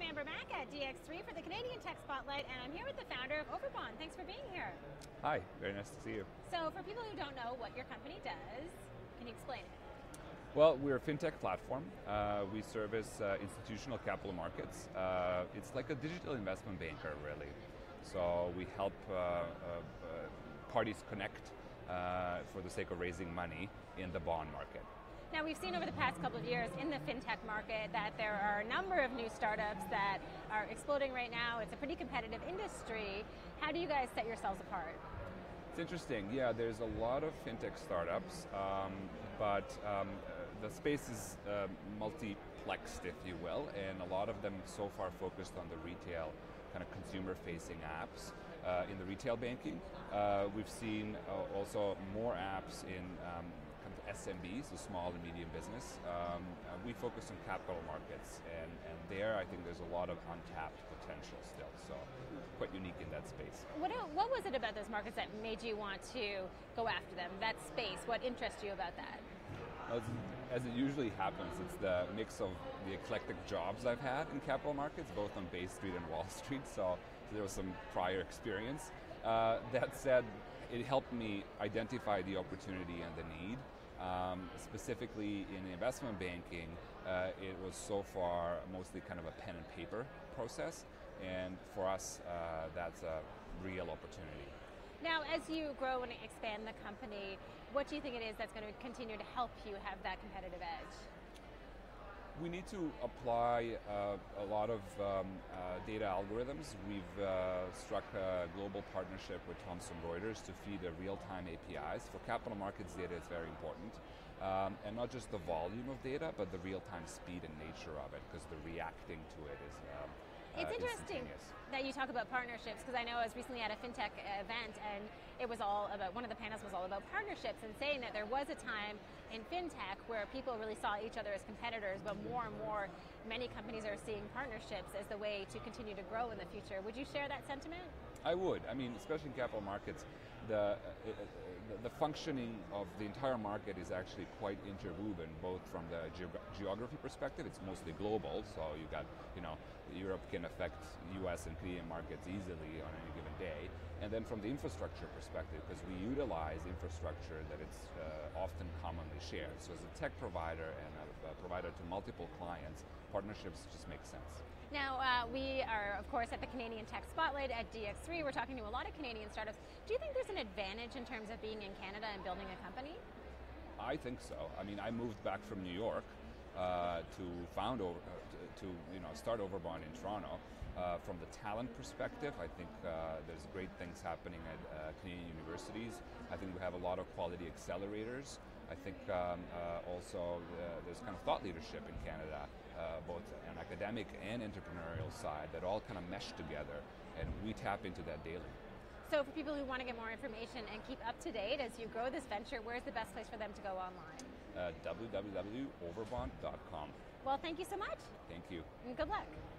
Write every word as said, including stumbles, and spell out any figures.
I'm Amber Mac at D X three for the Canadian Tech Spotlight, and I'm here with the founder of Overbond. Thanks for being here. Hi, very nice to see you. So for people who don't know what your company does, can you explain it? Well, we're a fintech platform. Uh, we service uh, institutional capital markets. Uh, it's like a digital investment banker, really. So we help uh, uh, parties connect uh, for the sake of raising money in the bond market. Now, we've seen over the past couple of years in the fintech market that there are a number of new startups that are exploding right now. It's a pretty competitive industry. How do you guys set yourselves apart? It's interesting. Yeah, there's a lot of fintech startups, um, but um, the space is uh, multiplexed, if you will, and a lot of them so far focused on the retail kind of consumer-facing apps uh, in the retail banking. Uh, we've seen uh, also more apps in um, kind of S M Bs, so small and medium business. Um, uh, we focus on capital markets, and, and there I think there's a lot of untapped potential still, so quite unique in that space. What, what was it about those markets that made you want to go after them, that space? What interests you about that? As, as it usually happens, it's the mix of the eclectic jobs I've had in capital markets, both on Bay Street and Wall Street, so there was some prior experience. Uh, that said, it helped me identify the opportunity and the need. Um, specifically in investment banking, uh, it was so far mostly kind of a pen and paper process, and for us, uh, that's a real opportunity. Now, as you grow and expand the company, what do you think it is that's going to continue to help you have that competitive edge? We need to apply uh, a lot of um, uh, data algorithms. We've uh, struck a global partnership with Thomson Reuters to feed a real-time A P Is. For capital markets data, it's very important. Um, and not just the volume of data, but the real-time speed and nature of it, because the reacting to it is um, It's uh, interesting that you talk about partnerships, because I know I was recently at a fintech event and it was all about, one of the panels was all about partnerships and saying that there was a time in fintech where people really saw each other as competitors, but more and more many companies are seeing partnerships as the way to continue to grow in the future. Would you share that sentiment? I would. I mean, especially in capital markets, the, uh, uh, the functioning of the entire market is actually quite interwoven, both from the ge geography perspective. It's mostly global, so you've got, you know, Europe can affect U S and Canadian markets easily on any given day. And then from the infrastructure perspective, because we utilize infrastructure that it's uh, often commonly shared. So as a tech provider and a, a provider to multiple clients, partnerships just make sense. Now, uh, we are, of course, at the Canadian Tech Spotlight at D X three. We're talking to a lot of Canadian startups. Do you think there's an advantage in terms of being in Canada and building a company? I think so. I mean, I moved back from New York Uh, to found over, uh, to, to you know start Overbond in Toronto. Uh, from the talent perspective, I think uh, there's great things happening at uh, Canadian universities. I think we have a lot of quality accelerators. I think um, uh, also uh, there's kind of thought leadership in Canada, uh, both an academic and entrepreneurial side that all kind of mesh together, and we tap into that daily. So for people who want to get more information and keep up to date as you grow this venture, where's the best place for them to go online? Uh, w w w dot overbond dot com. Well, thank you so much. Thank you. And good luck.